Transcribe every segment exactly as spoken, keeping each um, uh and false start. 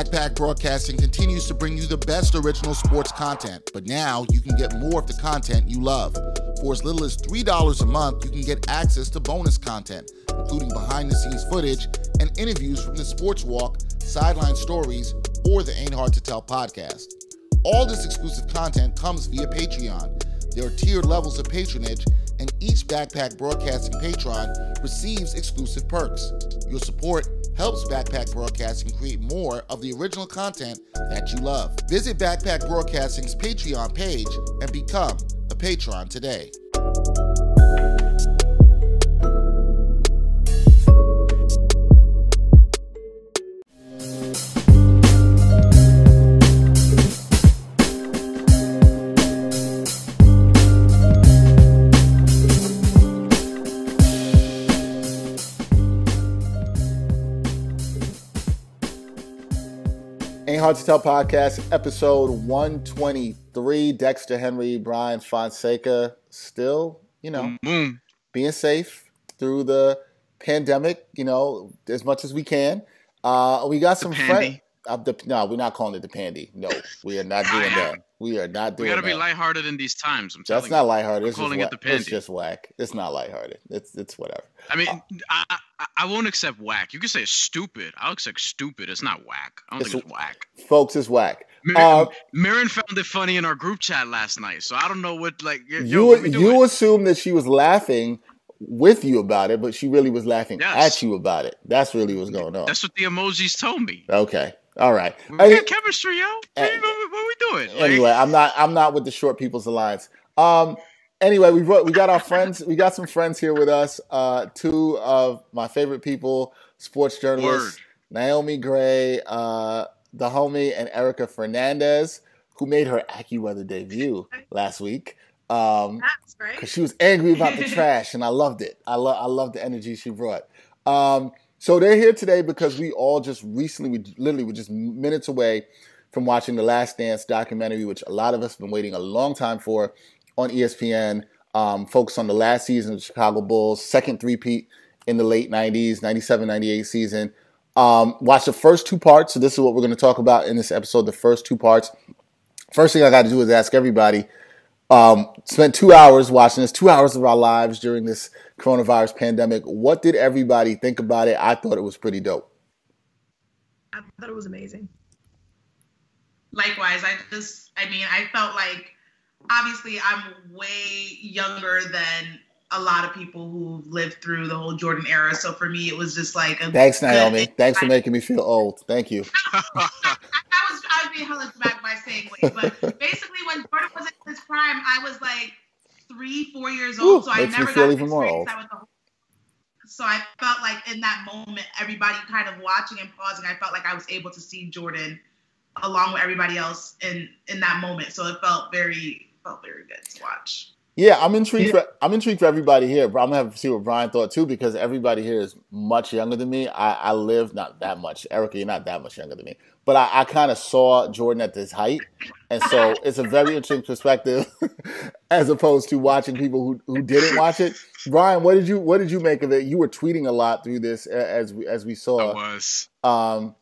Backpack Broadcasting continues to bring you the best original sports content, but now you can get more of the content you love. For as little as three dollars a month, you can get access to bonus content, including behind-the-scenes footage and interviews from the Sports Walk, Sideline Stories, or the Ain't Hard to Tell podcast. All this exclusive content comes via Patreon. There are tiered levels of patronage, and each Backpack Broadcasting patron receives exclusive perks. Your support helps Backpack Broadcasting create more of the original content that you love. Visit Backpack Broadcasting's Patreon page and become a patron today. Ain't Hard to Tell Podcast, episode one twenty-three. Dexter Henry, Bryan Fonseca, still, you know, mm-hmm. being safe through the pandemic, you know, as much as we can. Uh, we got the some friends. Uh, no, we're not calling it the pandy. No, we are not doing that. We are not doing that. We got to be lighthearted in these times. I'm That's not lighthearted. It's calling it the pandy. It's just whack. It's not lighthearted. It's it's whatever. I mean, uh, I, I I won't accept whack. You can say it's stupid. I'll accept stupid. It's not whack. I don't think it's whack. Folks, it's whack. Mar- um, Marin found it funny in our group chat last night, so I don't know what, like, yo, you what we you assume that she was laughing with you about it, but she really was laughing yes. at you about it. That's really what's going on. That's what the emojis told me. Okay. All right. We got I, chemistry, yo. Uh, what, what, what we doing? Like, anyway, I'm not I'm not with the short people's alliance. Um anyway, we brought, we got our friends, we got some friends here with us. Uh two of my favorite people, sports journalists, Word. Naomi Grey, uh the homie, and Erika Fernandez, who made her AccuWeather debut last week. Um That's right. 'Cause she was angry about the trash and I loved it. I love I love the energy she brought. Um So they're here today because we all just recently, we literally were just minutes away from watching The Last Dance documentary, which a lot of us have been waiting a long time for on E S P N, um, focused on the last season of the Chicago Bulls, second three-peat in the late nineties, ninety-seven ninety-eight season. Um, watch the first two parts. So this is what we're going to talk about in this episode, the first two parts. First thing I got to do is ask everybody, um, spent two hours watching this, two hours of our lives during this coronavirus pandemic. What did everybody think about it? I thought it was pretty dope. I thought it was amazing. Likewise, I just, I mean, I felt like, obviously I'm way younger than a lot of people who lived through the whole Jordan era. So for me, it was just like a Thanks, Naomi. Thanks for making me feel old. Thank you. I, I, I was, I was being held back by segue, but basically when Jordan was in his prime, I was like, three, four years old, Ooh, so I never got to experience that with the whole. So I felt like in that moment, everybody kind of watching and pausing, I felt like I was able to see Jordan along with everybody else in, in that moment. So it felt very felt very good to watch. Yeah, I'm intrigued. Yeah. For, I'm intrigued for everybody here. But I'm gonna have to see what Bryan thought too, because everybody here is much younger than me. I, I live not that much. Erika, you're not that much younger than me, but I, I kind of saw Jordan at this height, and so it's a very interesting perspective as opposed to watching people who, who didn't watch it. Bryan, what did you what did you make of it? You were tweeting a lot through this as we, as we saw. I was. Um,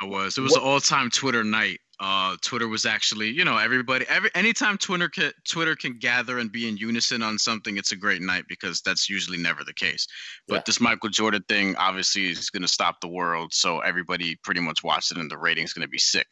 I was. It was what, an all-time Twitter night. Uh, Twitter was actually, you know, everybody, every, anytime Twitter can, Twitter can gather and be in unison on something, it's a great night because that's usually never the case. But yeah. This Michael Jordan thing obviously is going to stop the world. So everybody pretty much watched it and the rating is going to be sick.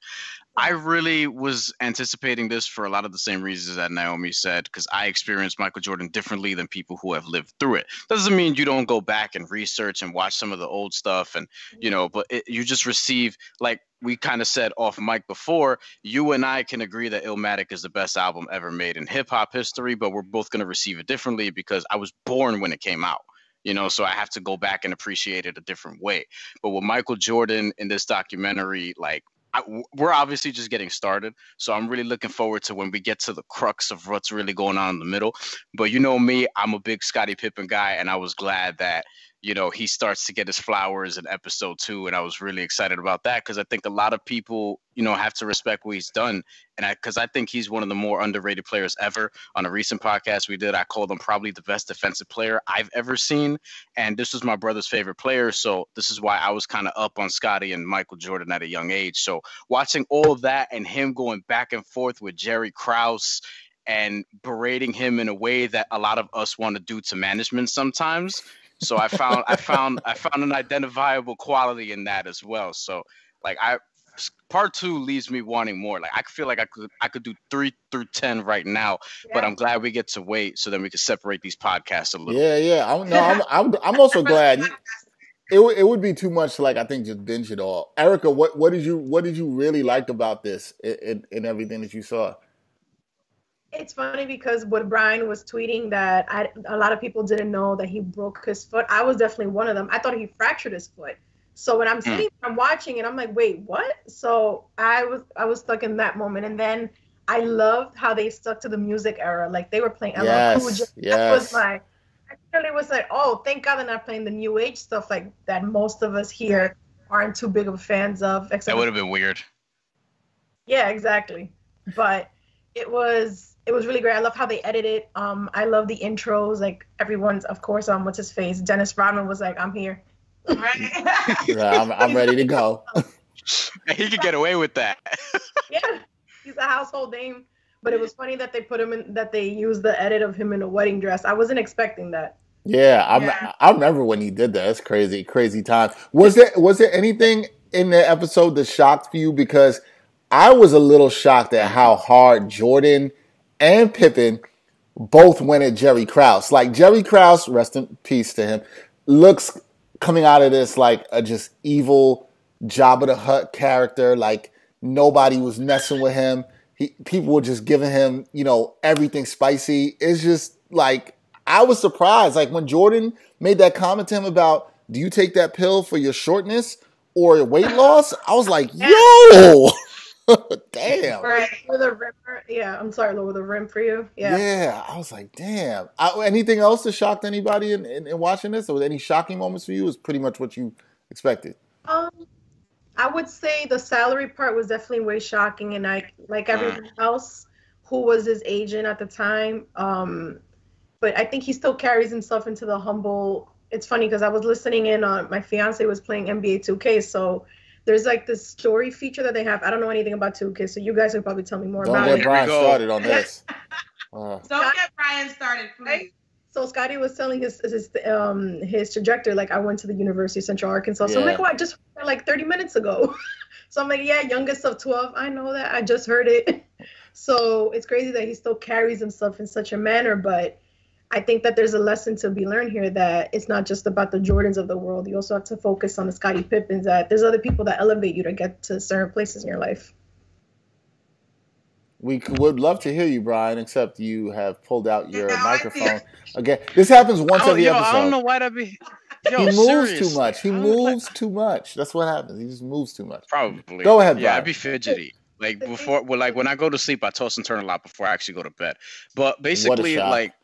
I really was anticipating this for a lot of the same reasons that Naomi said, because I experienced Michael Jordan differently than people who have lived through it. Doesn't mean you don't go back and research and watch some of the old stuff and, you know, but it, you just receive, like, we kind of said off mic before, you and I can agree that Illmatic is the best album ever made in hip hop history, but we're both going to receive it differently because I was born when it came out, you know, so I have to go back and appreciate it a different way. But with Michael Jordan in this documentary, like, I, we're obviously just getting started, so I'm really looking forward to when we get to the crux of what's really going on in the middle. But you know me, I'm a big Scottie Pippen guy, and I was glad that you know, he starts to get his flowers in episode two. And I was really excited about that because I think a lot of people, you know, have to respect what he's done. And I, because I think he's one of the more underrated players ever. On a recent podcast we did, I called him probably the best defensive player I've ever seen. And this was my brother's favorite player. So this is why I was kind of up on Scottie and Michael Jordan at a young age. So watching all of that and him going back and forth with Jerry Krause and berating him in a way that a lot of us want to do to management sometimes. So I found I found I found an identifiable quality in that as well. So like I part two leaves me wanting more. Like I feel like I could I could do three through ten right now, yeah. But I'm glad we get to wait so then we can separate these podcasts a little. Yeah, yeah. I'm no, I'm I'm, I'm also glad. It w- it would be too much to like I think just binge it all. Erika, what, what did you what did you really like about this in, in everything that you saw? It's funny because what Bryan was tweeting that I, a lot of people didn't know that he broke his foot. I was definitely one of them. I thought he fractured his foot. So when I'm sitting, I'm watching it, I'm like, wait, what? So I was I was stuck in that moment. And then I loved how they stuck to the music era. Like they were playing. Yes, L L Cool J. Yes. That was my, I really was like, oh, thank God they're not playing the new age stuff like that most of us here aren't too big of fans of. Except that would have been weird. Yeah, exactly. But it was. It was really great. I love how they edited it. Um, I love the intros. Like everyone's, of course, um, what's his face? Dennis Rodman was like, "I'm here, right? yeah, I'm, I'm ready to go." He could get away with that. Yeah, he's a household name. But it was funny that they put him in. That they used the edit of him in a wedding dress. I wasn't expecting that. Yeah, I'm, yeah. I remember when he did that. That's crazy, crazy time. Was there was there anything in the episode that shocked you? Because I was a little shocked at how hard Jordan and Pippen both went at Jerry Krause. Like Jerry Krause, rest in peace to him, looks coming out of this like a just evil Jabba the Hutt character. Like nobody was messing with him. He, people were just giving him, you know, everything spicy. It's just like, I was surprised. Like when Jordan made that comment to him about, do you take that pill for your shortness or weight loss? I was like, yo! Damn. Right. With a rim, yeah, I'm sorry, lower the rim for you. Yeah. Yeah, I was like, damn. I, anything else that shocked anybody in, in, in watching this? Or any shocking moments for you? It was pretty much what you expected. Um, I would say the salary part was definitely way shocking. And I, like everyone else, who was his agent at the time. Um, but I think he still carries himself into the humble. It's funny because I was listening in on my fiance was playing N B A two K. So there's like this story feature that they have. I don't know anything about two K, so you guys can probably tell me more don't about it. Don't get Bryan started on this. Uh. Don't get Bryan started, please. So Scottie was telling his his um his trajectory. Like I went to the University of Central Arkansas. Yeah. So I'm like, what? Oh, just like thirty minutes ago. So I'm like, yeah, youngest of twelve. I know that. I just heard it. So it's crazy that he still carries himself in such a manner, but I think that there's a lesson to be learned here that it's not just about the Jordans of the world. You also have to focus on the Scottie Pippins, that there's other people that elevate you to get to certain places in your life. We would love to hear you, Bryan, except you have pulled out your no, microphone. Okay, this happens once every yo, episode. I don't know why that be. Yo, he moves seriously. too much. He moves like... too much. That's what happens. He just moves too much. Probably. Go ahead, Bryan. Yeah, I'd be fidgety. Like before, well, like when I go to sleep, I toss and turn a lot before I actually go to bed. But basically, like.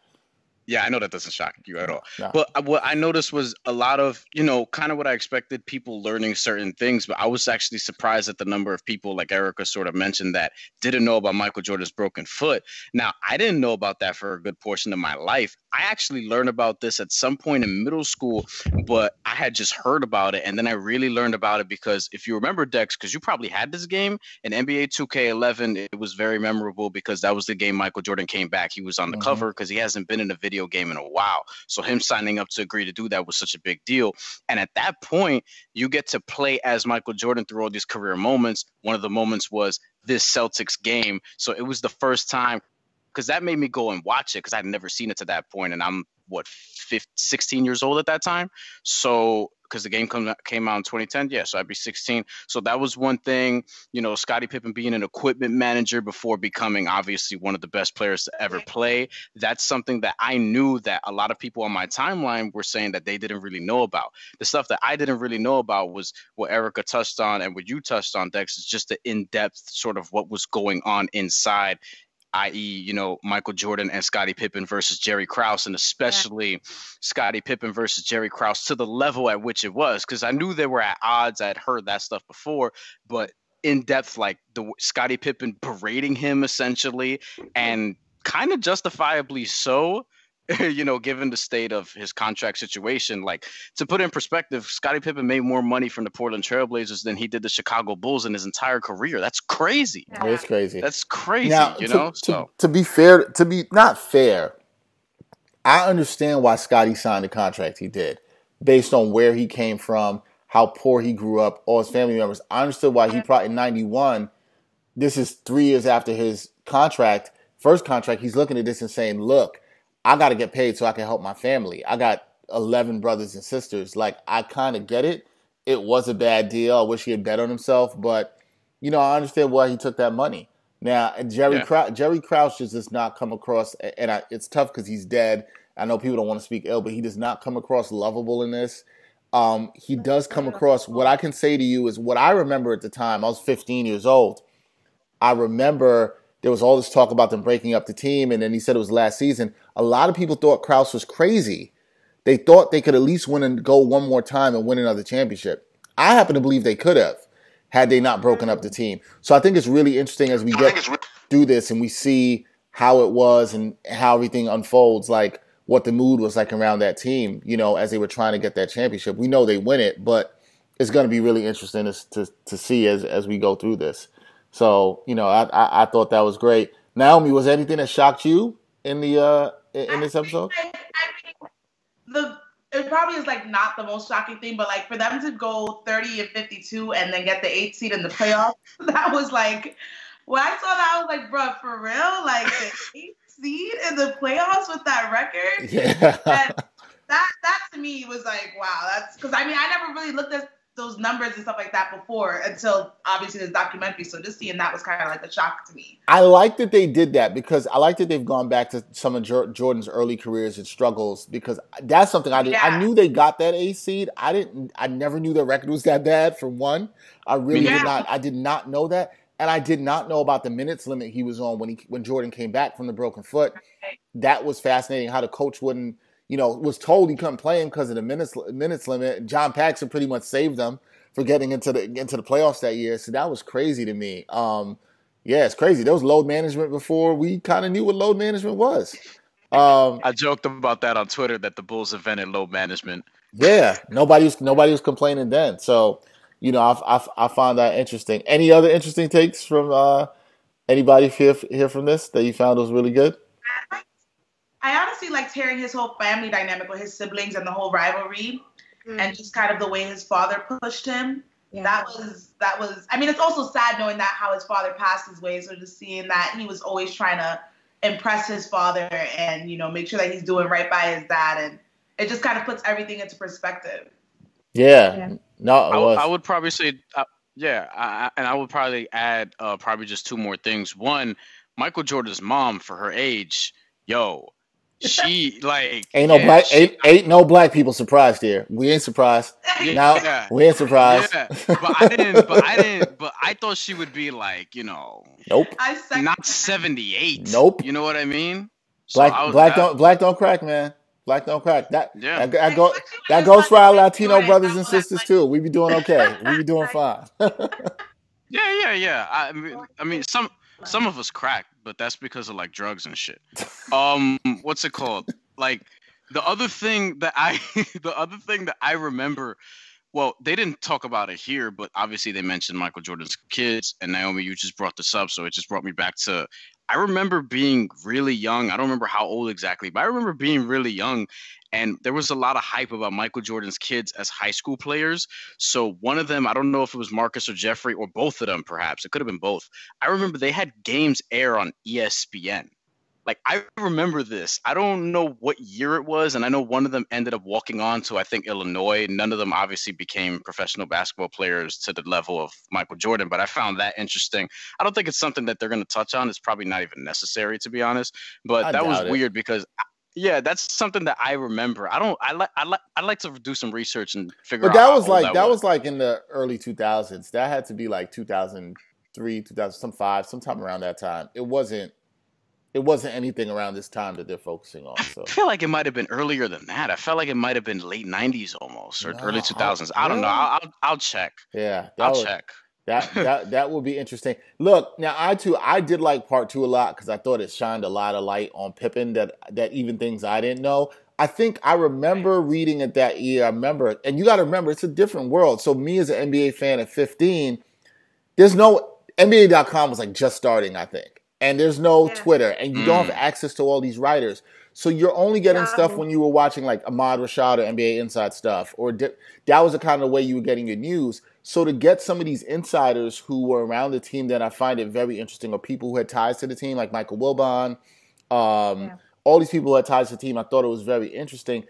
Yeah, I know that doesn't shock you at all. No. But what I noticed was a lot of, you know, kind of what I expected, people learning certain things. But I was actually surprised at the number of people, like Erika sort of mentioned, that didn't know about Michael Jordan's broken foot. Now, I didn't know about that for a good portion of my life. I actually learned about this at some point in middle school, but I had just heard about it. And then I really learned about it because if you remember, Dex, because you probably had this game in N B A two K eleven, it was very memorable because that was the game Michael Jordan came back. He was on the mm-hmm. cover because he hasn't been in a video game in a while. So him signing up to agree to do that was such a big deal. And at that point, you get to play as Michael Jordan through all these career moments. One of the moments was this Celtics game. So it was the first time, because that made me go and watch it because I'd never seen it to that point. And I'm, what, fifteen, sixteen years old at that time? So because the game come, came out in twenty ten. Yeah, so I'd be sixteen. So that was one thing, you know, Scottie Pippen being an equipment manager before becoming obviously one of the best players to ever play. That's something that I knew that a lot of people on my timeline were saying that they didn't really know about. The stuff that I didn't really know about was what Erika touched on and what you touched on, Dex, is just the in-depth sort of what was going on inside that is, you know, Michael Jordan and Scottie Pippen versus Jerry Krause, and especially yeah. Scottie Pippen versus Jerry Krause, to the level at which it was, because I knew they were at odds. I'd heard that stuff before, but in depth, like the Scottie Pippen berating him essentially, and kind of justifiably so, you know, given the state of his contract situation. Like, to put it in perspective, Scottie Pippen made more money from the Portland Trailblazers than he did the Chicago Bulls in his entire career. That's crazy. Yeah. That's crazy. That's crazy. Now, you to, know, to, so. to be fair, to be not fair, I understand why Scottie signed the contract he did, based on where he came from, how poor he grew up, all his family members. I understood why he probably in ninety-one. This is three years after his contract, first contract. He's looking at this and saying, "Look, I got to get paid so I can help my family. I got eleven brothers and sisters." Like, I kind of get it. It was a bad deal. I wish he had bet on himself, but, you know, I understand why he took that money. Now, Jerry, yeah. Krause, Jerry Krause just does not come across, and I, it's tough because he's dead. I know people don't want to speak ill, but he does not come across lovable in this. Um, he does come across, what I can say to you is what I remember at the time. I was fifteen years old. I remember there was all this talk about them breaking up the team, and then he said it was last season. A lot of people thought Krause was crazy. They thought they could at least win and go one more time and win another championship. I happen to believe they could have, had they not broken up the team. So I think it's really interesting as we get through this and we see how it was and how everything unfolds, like what the mood was like around that team, you know, as they were trying to get that championship. We know they win it, but it's going to be really interesting to, to, to see as, as we go through this. So, you know, I, I I thought that was great. Naomi, was there anything that shocked you in the uh, in, in this episode? I think, I think the it probably is like not the most shocking thing, but like for them to go thirty and fifty-two and then get the eighth seed in the playoffs, that was like, when I saw that, I was like, bro, for real, like the eighth seed in the playoffs with that record. Yeah. That, that that to me was like, wow, that's because I mean I never really looked at those numbers and stuff like that before until obviously this documentary. So just seeing that was kind of like a shock to me. I like that they did that because I like that they've gone back to some of Jordan's early careers and struggles, because that's something I did. Yeah. I knew they got that eighth seed. I didn't, I never knew their record was that bad for one. I really yeah. did not, I did not know that. And I did not know about the minutes limit he was on when he, when Jordan came back from the broken foot. Okay. That was fascinating, how the coach wouldn't, you know, was told he couldn't play him because of the minutes minutes limit. John Paxson pretty much saved them for getting into the into the playoffs that year. So that was crazy to me. Um, yeah, it's crazy. There was load management before we kind of knew what load management was. Um, I joked about that on Twitter, that the Bulls invented load management. Yeah, nobody was nobody was complaining then. So, you know, I I, I found that interesting. Any other interesting takes from uh, anybody here here from this that you found was really good? I honestly liked hearing his whole family dynamic with his siblings and the whole rivalry, mm. and just kind of the way his father pushed him. Yeah. That was, that was, I mean, it's also sad knowing that how his father passed his way. So just seeing that he was always trying to impress his father and, you know, make sure that he's doing right by his dad. And it just kind of puts everything into perspective. Yeah. yeah. No, it was. I, I would probably say, uh, yeah. I, and I would probably add uh, probably just two more things. One, Michael Jordan's mom, for her age, yo, She like ain't no yeah, black she, ain't, ain't no black people surprised here. We ain't surprised. Yeah, now yeah. we ain't surprised. Yeah. But I didn't. But I didn't. But I thought she would be like, you know, nope, not seventy-eight. Nope. You know what I mean? So black I was, black I, don't black don't crack, man. Black don't crack. That yeah. That, go, that goes for our Latino brothers and sisters too. We be doing okay. We be doing fine. yeah, yeah, yeah. I mean, I mean, some some of us crack, but that's because of like drugs and shit. Um, what's it called? Like the other thing that I, the other thing that I remember, well, they didn't talk about it here, but obviously they mentioned Michael Jordan's kids, and Naomi, you just brought this up. So it just brought me back to, I remember being really young. I don't remember how old exactly, but I remember being really young, and there was a lot of hype about Michael Jordan's kids as high school players. So one of them, I don't know if it was Marcus or Jeffrey or both of them, perhaps. It could have been both. I remember they had games air on E S P N. Like, I remember this. I don't know what year it was, and I know one of them ended up walking on to, I think, Illinois. None of them obviously became professional basketball players to the level of Michael Jordan, but I found that interesting. I don't think it's something that they're going to touch on. It's probably not even necessary, to be honest. But I that was it. weird because – yeah, that's something that I remember. I don't. I like. I like. I like to do some research and figure out. But that out was like that, that was. was like in the early two thousands. That had to be like two thousand three, two thousand five, sometime around that time. It wasn't. it wasn't anything around this time that they're focusing on. So. I feel like it might have been earlier than that. I felt like it might have been late nineties almost, or no, early two thousands. I, I don't know. I'll, I'll, I'll check. Yeah. I'll would, check. That, that that will be interesting. Look, now I too, I did like part two a lot because I thought it shined a lot of light on Pippen that, that even things I didn't know. I think I remember reading it that year. I remember, and you got to remember, it's a different world. So me as an N B A fan at fifteen, there's no, N B A dot com was like just starting, I think. And there's no yeah. Twitter, and you mm. don't have access to all these writers. So you're only getting yeah. stuff when you were watching like Ahmad Rashad or N B A Inside stuff, or that was the kind of way you were getting your news. So to get some of these insiders who were around the team that I find it very interesting, or people who had ties to the team, like Michael Wilbon, um, yeah. all these people who had ties to the team, I thought it was very interesting.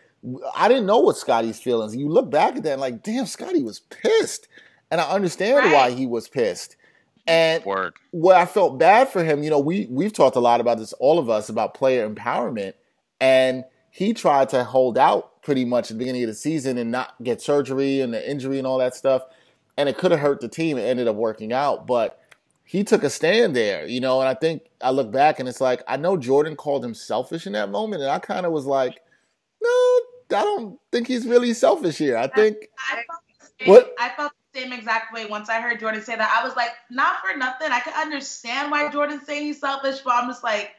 I didn't know what Scottie's feelings. You look back at that and like, damn, Scottie was pissed. And I understand right. why he was pissed. And Word. what I felt bad for him, you know, we, we've talked a lot about this, all of us, about player empowerment. And he tried to hold out pretty much at the beginning of the season and not get surgery and the injury and all that stuff. And it could have hurt the team. It ended up working out. But he took a stand there, you know. And I think I look back and it's like, I know Jordan called him selfish in that moment. And I kind of was like, no, I don't think he's really selfish here. I, I think. I felt the same, what? I felt the same exact way once I heard Jordan say that. I was like, not for nothing. I can understand why Jordan's saying he's selfish. But I'm just like,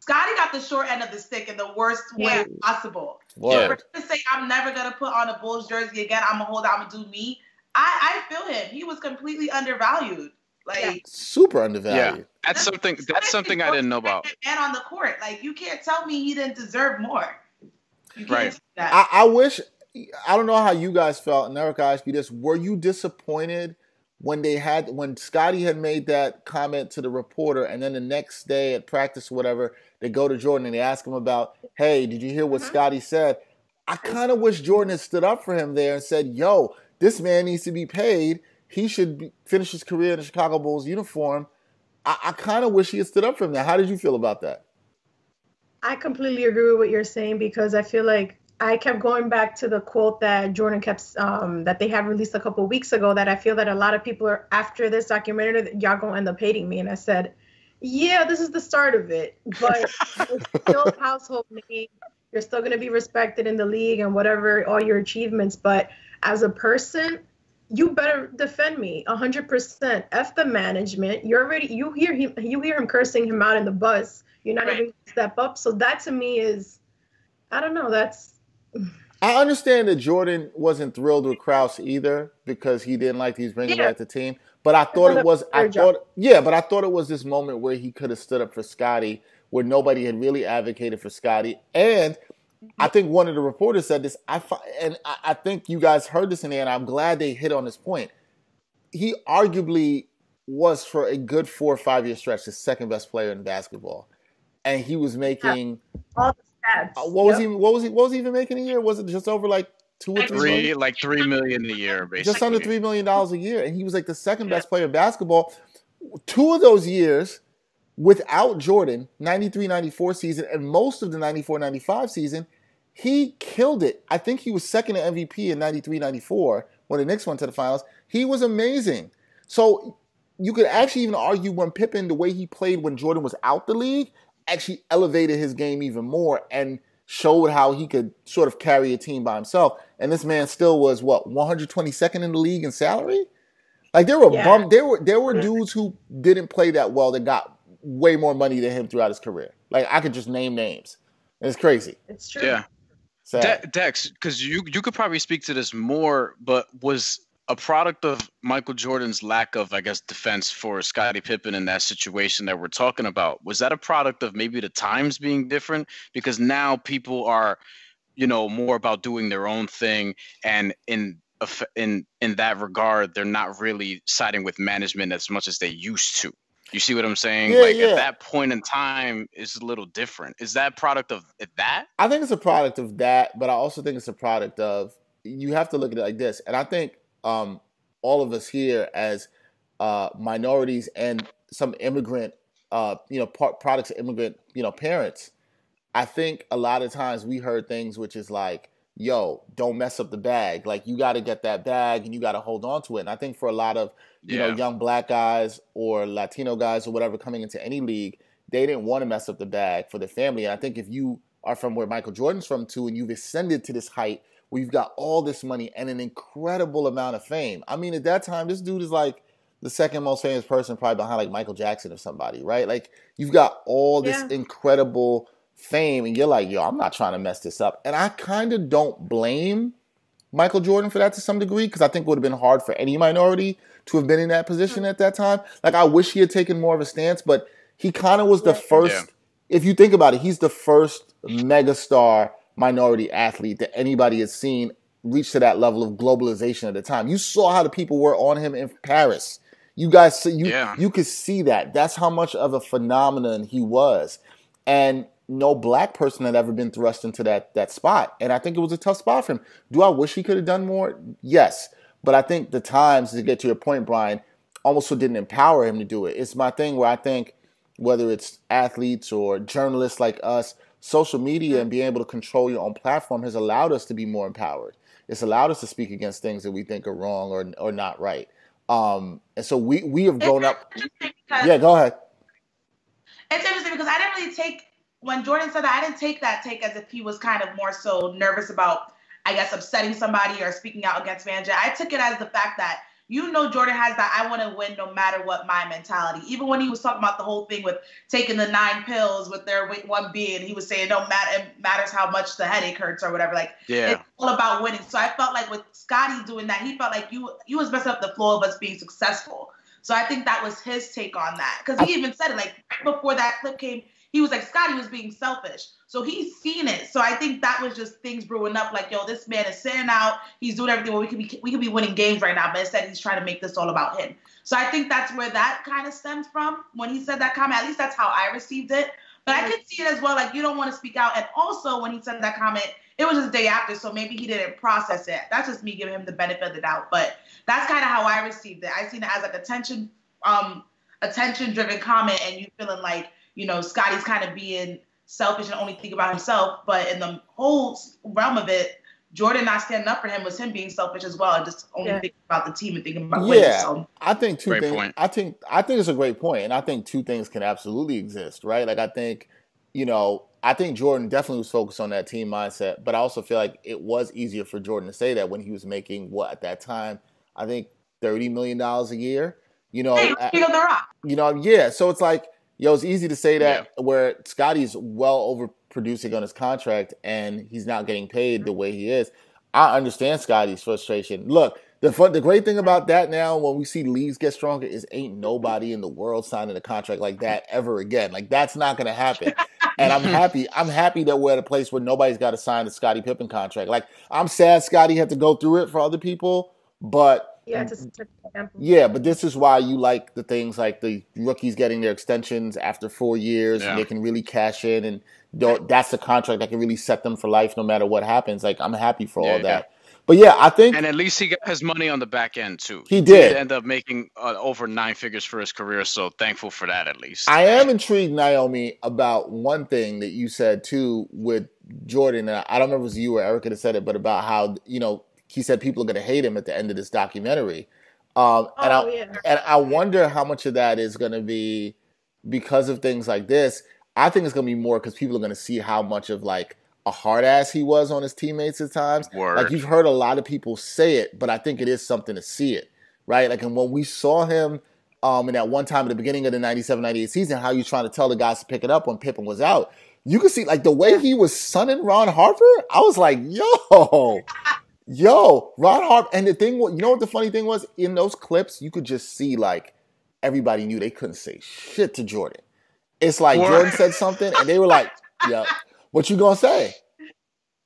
Scottie got the short end of the stick in the worst yeah. way possible. Word. For him to say, I'm never going to put on a Bulls jersey again. I'm going to hold out. I'm going to do me. I, I feel him. He was completely undervalued. Like yeah, super undervalued. Yeah. That's something that's something I didn't know about. And on the court, like you can't tell me he didn't deserve more. You can't right. do that. I, I wish I don't know how you guys felt, and Erika, I asked you this. Were you disappointed when they had when Scottie had made that comment to the reporter, and then the next day at practice or whatever, they go to Jordan and they ask him about, hey, did you hear what mm-hmm. Scottie said? I kind of wish Jordan had stood up for him there and said, yo, this man needs to be paid. He should be, finish his career in the Chicago Bulls uniform. I, I kind of wish he had stood up for him there. How did you feel about that? I completely agree with what you're saying because I feel like I kept going back to the quote that Jordan kept um, that they had released a couple of weeks ago that I feel that a lot of people are after this documentary that y'all gonna end up hating me. And I said, yeah, this is the start of it, but it's still a household name. You're still gonna be respected in the league and whatever all your achievements, but as a person, you better defend me one hundred percent. F the management. You're already you hear him you hear him cursing him out in the bus. You're not right. even going to step up. So that to me is, I don't know. That's. I understand that Jordan wasn't thrilled with Krause either because he didn't like he's bringing yeah. back the team. But I thought it was I job. thought yeah. But I thought it was this moment where he could have stood up for Scottie, where nobody had really advocated for Scottie and. I think one of the reporters said this, I fi- and I, I think you guys heard this in there, and I'm glad they hit on this point. He arguably was, for a good four or five-year stretch, the second-best player in basketball. And he was making... All the stats. Uh, what, yep. was he, what, was he, what was he even making a year? Was it just over, like, two or three? three like, three million a year, basically. Just under three million dollars a year. And he was, like, the second-best yeah. player in basketball. Two of those years... Without Jordan, ninety-three ninety-four season and most of the ninety-four ninety-five season, he killed it. I think he was second in M V P in ninety-three ninety-four when the Knicks went to the finals. He was amazing. So you could actually even argue when Pippen, the way he played when Jordan was out the league, actually elevated his game even more and showed how he could sort of carry a team by himself. And this man still was, what, one hundred twenty-second in the league in salary? Like there were yeah. bum, there were there were dudes who didn't play that well that got way more money than him throughout his career. Like I could just name names. It's crazy. It's true. Yeah. De- Dex, because you you could probably speak to this more, but was a product of Michael Jordan's lack of, I guess, defense for Scottie Pippen in that situation that we're talking about. Was that a product of maybe the times being different? Because now people are, you know, more about doing their own thing, and in in in that regard, they're not really siding with management as much as they used to. You see what I'm saying? Yeah, like yeah. at that point in time, it's a little different. Is that product of that? I think it's a product of that, but I also think it's a product of, you have to look at it like this. And I think um, all of us here as uh, minorities and some immigrant, uh, you know, par- products of immigrant, you know, parents, I think a lot of times we heard things which is like, yo, don't mess up the bag. Like you got to get that bag and you got to hold on to it. And I think for a lot of, you yeah. know, young black guys or Latino guys or whatever coming into any league, they didn't want to mess up the bag for the family. And I think if you are from where Michael Jordan's from too, and you've ascended to this height where you've got all this money and an incredible amount of fame. I mean, at that time, this dude is like the second most famous person probably behind like Michael Jackson or somebody, right? Like you've got all this yeah. incredible fame and you're like, yo, I'm not trying to mess this up. And I kind of don't blame Michael Jordan for that to some degree, because I think it would have been hard for any minority to have been in that position mm-hmm. at that time. Like I wish he had taken more of a stance, but he kind of was the first, yeah. if you think about it, he's the first megastar minority athlete that anybody has seen reach to that level of globalization at the time. You saw how the people were on him in Paris. You guys, you, yeah. you could see that. That's how much of a phenomenon he was. And no black person had ever been thrust into that that spot. And I think it was a tough spot for him. Do I wish he could have done more? Yes. But I think the times, to get to your point, Bryan, almost didn't empower him to do it. It's my thing where I think whether it's athletes or journalists like us, social media and being able to control your own platform has allowed us to be more empowered. It's allowed us to speak against things that we think are wrong or or not right. Um, and so we, we have grown up. Yeah, go ahead. It's interesting because I didn't really take, when Jordan said that, I didn't take that take as if he was kind of more so nervous about, I guess, upsetting somebody or speaking out against management. I took it as the fact that, you know, Jordan has that I want to win no matter what my mentality. Even when he was talking about the whole thing with taking the nine pills with their one being, he was saying, no matter, it matters how much the headache hurts or whatever. Like, yeah. it's all about winning. So I felt like with Scottie doing that, he felt like you, you was messing up the flow of us being successful. So I think that was his take on that. Because he even said it, like, right before that clip came, he was like, Scottie was being selfish. So he's seen it. So I think that was just things brewing up. Like, yo, this man is sitting out. He's doing everything. Well, we could be we could be winning games right now, but instead he's trying to make this all about him. So I think that's where that kind of stems from when he said that comment. At least that's how I received it. But I could see it as well. Like, you don't want to speak out. And also when he said that comment, it was just the day after. So maybe he didn't process it. That's just me giving him the benefit of the doubt. But that's kind of how I received it. I seen it as like attention, um, attention-driven comment, and you feeling like, you know, Scottie's kind of being selfish and only thinking about himself. But in the whole realm of it, Jordan not standing up for him was him being selfish as well, and just only yeah. thinking about the team and thinking about winning. Yeah, so. I think two great things. Point. I think I think it's a great point, and I think two things can absolutely exist, right? Like I think, you know, I think Jordan definitely was focused on that team mindset, but I also feel like it was easier for Jordan to say that when he was making what at that time, I think thirty million dollars a year. You know, hey, at, you, know you know, yeah. So it's like, yo, it's easy to say that yeah. where Scottie's well overproducing on his contract and he's not getting paid the way he is. I understand Scottie's frustration. Look, the fun, the great thing about that now when we see leagues get stronger is ain't nobody in the world signing a contract like that ever again. Like, that's not going to happen. And I'm happy. I'm happy that we're at a place where nobody's got to sign the Scottie Pippen contract. Like, I'm sad Scottie had to go through it for other people, but Yeah, just yeah, but this is why you like the things like the rookies getting their extensions after four years yeah. and they can really cash in, and that's a contract that can really set them for life no matter what happens. Like, I'm happy for yeah, all yeah. that. But yeah, I think... And at least he got his money on the back end too. He did. He end up making uh, over nine figures for his career, so thankful for that at least. I am intrigued, Naomi, about one thing that you said too with Jordan. And I don't remember if it was you or Erika that said it, but about how, you know, he said people are going to hate him at the end of this documentary. Um, oh, and, I, yeah. and I wonder how much of that is going to be because of things like this. I think it's going to be more because people are going to see how much of like a hard ass he was on his teammates at times. Word. Like, you've heard a lot of people say it, but I think it is something to see it, right? Like, and when we saw him um, in that one time at the beginning of the ninety-seven ninety-eight season, how you trying to tell the guys to pick it up when Pippen was out. You could see like the way he was sunning Ron Harper. I was like, yo. Yo, Ron Harper, and the thing, you know what the funny thing was? In those clips, you could just see, like, everybody knew they couldn't say shit to Jordan. It's like what? Jordan said something, and they were like, "Yep, what you gonna say?"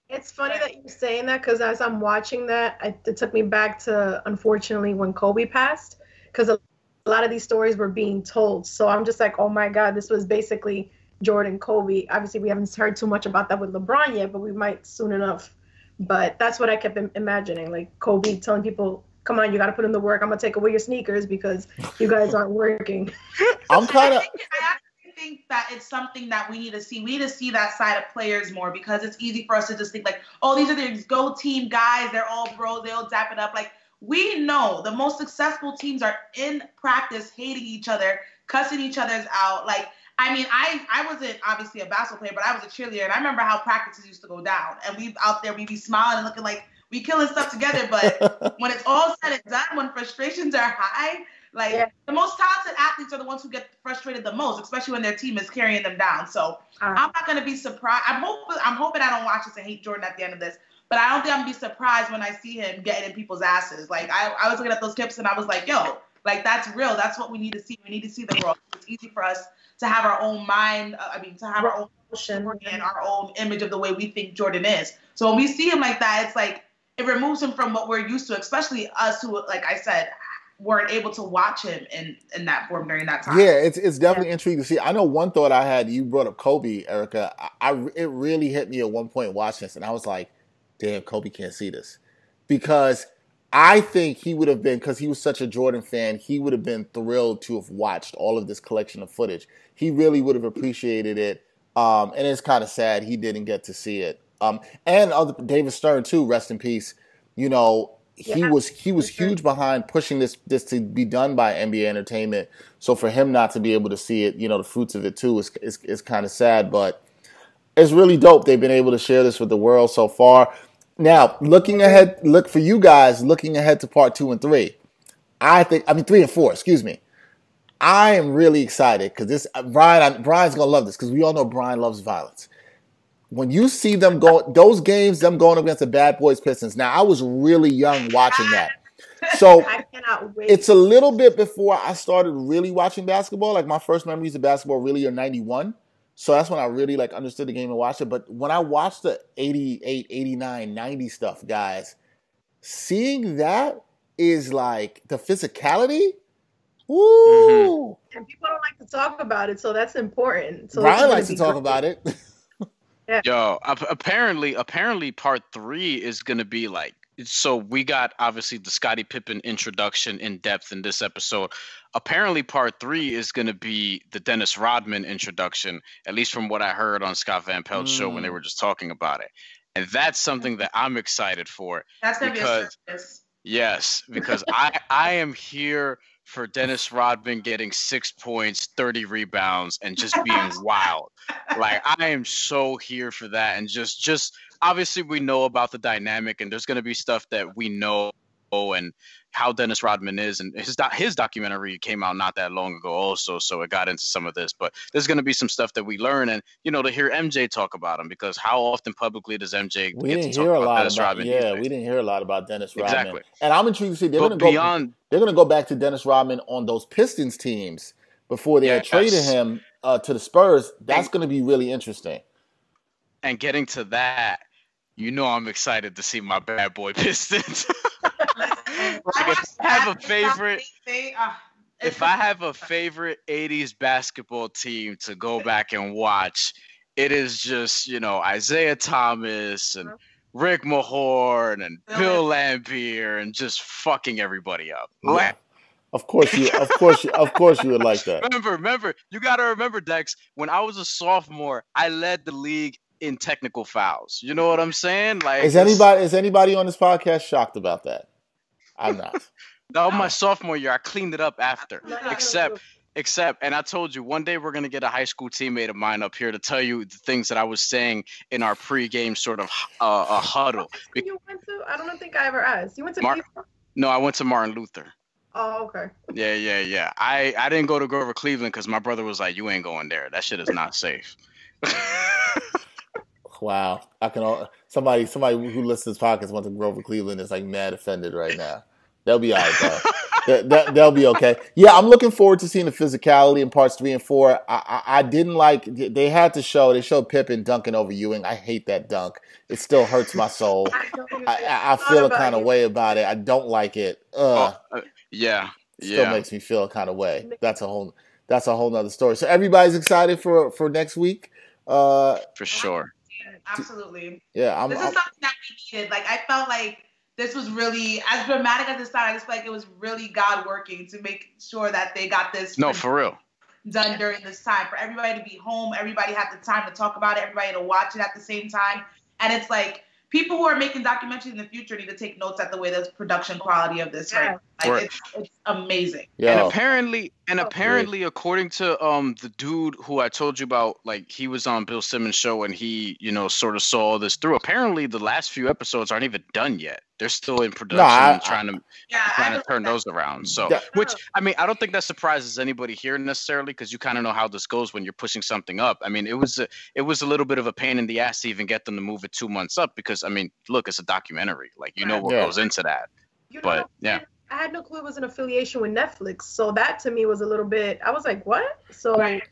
It's funny that you're saying that, because as I'm watching that, I, it took me back to, unfortunately, when Kobe passed, because a lot of these stories were being told. So I'm just like, oh my God, this was basically Jordan, Kobe. Obviously, we haven't heard too much about that with LeBron yet, but we might soon enough. But that's what I kept imagining, like Kobe telling people, come on, you got to put in the work. I'm going to take away your sneakers because you guys aren't working. I'm kind of. I, I actually think that it's something that we need to see. We need to see that side of players more, because it's easy for us to just think like, oh, these are the go team guys. They're all bro. They'll dap it up. Like, we know the most successful teams are in practice hating each other, cussing each other's out. Like, I mean, I, I wasn't obviously a basketball player, but I was a cheerleader, and I remember how practices used to go down, and we out there, we'd be smiling and looking like we killing stuff together, but when it's all said and done, when frustrations are high, like yeah. the most talented athletes are the ones who get frustrated the most, especially when their team is carrying them down. So uh-huh. I'm not going to be surprised. I'm hoping, I'm hoping I don't watch this and hate Jordan at the end of this, but I don't think I'm going to be surprised when I see him getting in people's asses. Like I, I was looking at those clips and I was like, yo, like that's real. That's what we need to see. We need to see the world. It's easy for us to have our own mind, uh, I mean, to have our own emotion and our own image of the way we think Jordan is. So when we see him like that, it's like, it removes him from what we're used to, especially us who, like I said, weren't able to watch him in, in that form during that time. Yeah, it's it's definitely yeah. intriguing to see. I know one thought I had, you brought up Kobe, Erika. I, I, it really hit me at one point watching this, and I was like, damn, Kobe can't see this. Because I think he would have been, because he was such a Jordan fan, he would have been thrilled to have watched all of this collection of footage. He really would have appreciated it. Um, and it's kind of sad he didn't get to see it. Um, and other David Stern, too, rest in peace. You know, he yeah, was he was sure. huge behind pushing this this to be done by N B A Entertainment. So for him not to be able to see it, you know, the fruits of it, too, is, is, is kind of sad. But it's really dope they've been able to share this with the world so far. Now, looking ahead, look for you guys, looking ahead to part two and three. I think, I mean, three and four, excuse me. I am really excited because this, Brian, I, Brian's going to love this because we all know Brian loves violence. When you see them go, those games, them going up against the Bad Boys Pistons. Now, I was really young watching that. So I cannot wait. It's a little bit before I started really watching basketball. Like my first memories of basketball really are ninety-one. So that's when I really like understood the game and watched it. But when I watched the eighty-eight, eighty-nine, ninety stuff, guys, seeing that is like the physicality. Woo! Mm-hmm. And people don't like to talk about it, so that's important. So Brian likes to talk great. about it. yeah. Yo, apparently, apparently, part three is gonna be like. So we got obviously the Scottie Pippen introduction in depth in this episode. Apparently, part three is going to be the Dennis Rodman introduction, at least from what I heard on Scott Van Pelt's mm. show when they were just talking about it. And that's something that I'm excited for. That's going to be a surprise. Yes, because I, I am here for Dennis Rodman getting six points, thirty rebounds, and just being wild. Like, I am so here for that. And just, just obviously we know about the dynamic, and there's going to be stuff that we know and how Dennis Rodman is. And his do- his documentary came out not that long ago also, so it got into some of this. But there's going to be some stuff that we learn and, you know, to hear M J talk about him, because how often publicly does M J we get didn't to talk hear about a lot Dennis about, Rodman? Yeah, either? we didn't hear a lot about Dennis Rodman. Exactly. And I'm intrigued to see they're going to go beyond, they're going to go back to Dennis Rodman on those Pistons teams before they yes. had traded him uh, to the Spurs. That's going to be really interesting. And getting to that, you know I'm excited to see my Bad Boy Pistons. Like if I have a favorite, if I have a favorite eighties basketball team to go back and watch, it is just, you know, Isaiah Thomas and Rick Mahorn and Bill Lambier and just fucking everybody up. Yeah. Of course you, of course you, of course you would like that. Remember, remember, you gotta remember, Dex. When I was a sophomore, I led the league in technical fouls. You know what I'm saying? Like, is anybody is anybody on this podcast shocked about that? I'm not. No, my sophomore year, I cleaned it up after. Except, except, and I told you, one day we're going to get a high school teammate of mine up here to tell you the things that I was saying in our pregame sort of uh, a huddle. You went to? I don't think I ever asked. You went to Mar- No, I went to Martin Luther. Oh, okay. Yeah, yeah, yeah. I, I didn't go to Grover Cleveland because my brother was like, you ain't going there. That shit is not safe. Wow. I can all, somebody somebody who listens to podcasts went to Grover Cleveland is like mad offended right now. They'll be all right, though. that, that, they'll be okay. Yeah, I'm looking forward to seeing the physicality in parts three and four. I, I, I didn't like, they had to show, they showed Pippen dunking over Ewing. I hate that dunk. It still hurts my soul. I, I, I feel a kind of way about it. I don't like it. Ugh. Oh, uh, yeah. Still yeah. makes me feel a kind of way. That's a whole, that's a whole nother story. So everybody's excited for, for next week? Uh, for sure. Absolutely. Yeah, I'm, this is I'm, something that we needed. Like, I felt like this was really, as dramatic as it sounded, I just feel like it was really God working to make sure that they got this. No, for real. Done during this time for everybody to be home. Everybody had the time to talk about it. Everybody to watch it at the same time. And it's like people who are making documentaries in the future need to take notes at the way the production quality of this. Yeah. Right. Like, it's, it's amazing. Yeah. And apparently, and apparently, according to um the dude who I told you about, like he was on Bill Simmons' show and he, you know, sort of saw all this through. Apparently, the last few episodes aren't even done yet. They're still in production, no, I, and trying to yeah, trying to turn those around. So, that, which I mean, I don't think that surprises anybody here necessarily, because you kind of know how this goes when you're pushing something up. I mean, it was a, it was a little bit of a pain in the ass to even get them to move it two months up, because I mean, look, it's a documentary. Like you know what yeah. goes into that. You but know, yeah. I had no clue it was an affiliation with Netflix, so that to me was a little bit. I was like, "What?" So right.